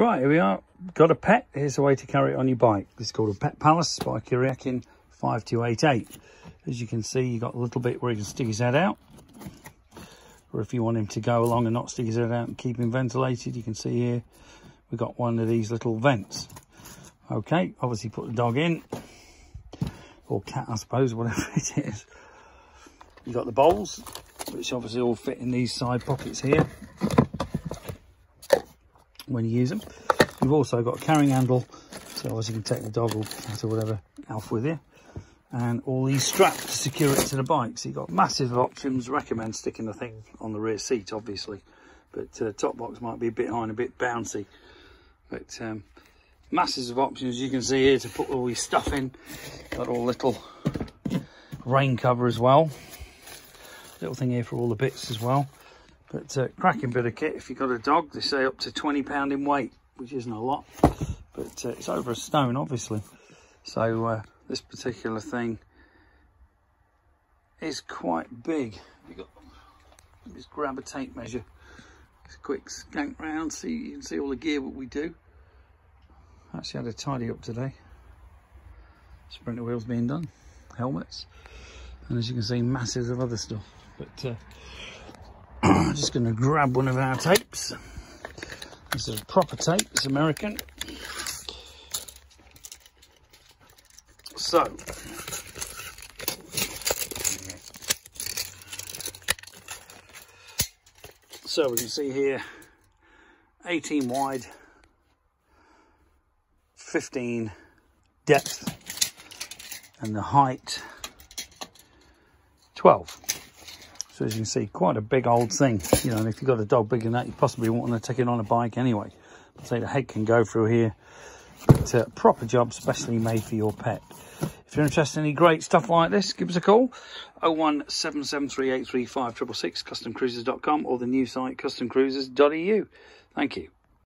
Right, here we are. Got a pet. Here's the way to carry it on your bike. This is called a Pet Palace by Kuryakyn 5288. As you can see, you've got a little bit where he can stick his head out. Or if you want him to go along and not stick his head out and keep him ventilated, you can see here we've got one of these little vents. Okay, obviously put the dog in. Or cat, I suppose, whatever it is. You've got the bowls, which obviously all fit in these side pockets here when you use them. You've also got a carrying handle, so obviously you can take the dog or cat or whatever else with you. And all these straps to secure it to the bike. So you've got massive options. Recommend sticking the thing on the rear seat, obviously. But top box might be a bit high and a bit bouncy. But masses of options, you can see here, to put all your stuff in. Got all little rain cover as well. Little thing here for all the bits as well. But cracking bit of kit. If you've got a dog, they say up to 20 pound in weight, which isn't a lot. But it's over a stone, obviously. So this particular thing is quite big. Just grab a tape measure. Just a quick skank round, see, you can see all the gear what we do. Actually had a tidy up today. Sprinter wheels being done, helmets, and as you can see, masses of other stuff. But I'm just going to grab one of our tapes. This is a proper tape. It's American. So, we can see here, 18 wide, 15 depth, and the height 12. So as you can see, quite a big old thing, you know. And if you've got a dog bigger than that, you possibly won't want to take it on a bike anyway. So the head can go through here. But a proper job, specially made for your pet. If you're interested in any great stuff like this, give us a call. 01773835666, customcruisers.com, or the new site, customcruisers.eu. Thank you.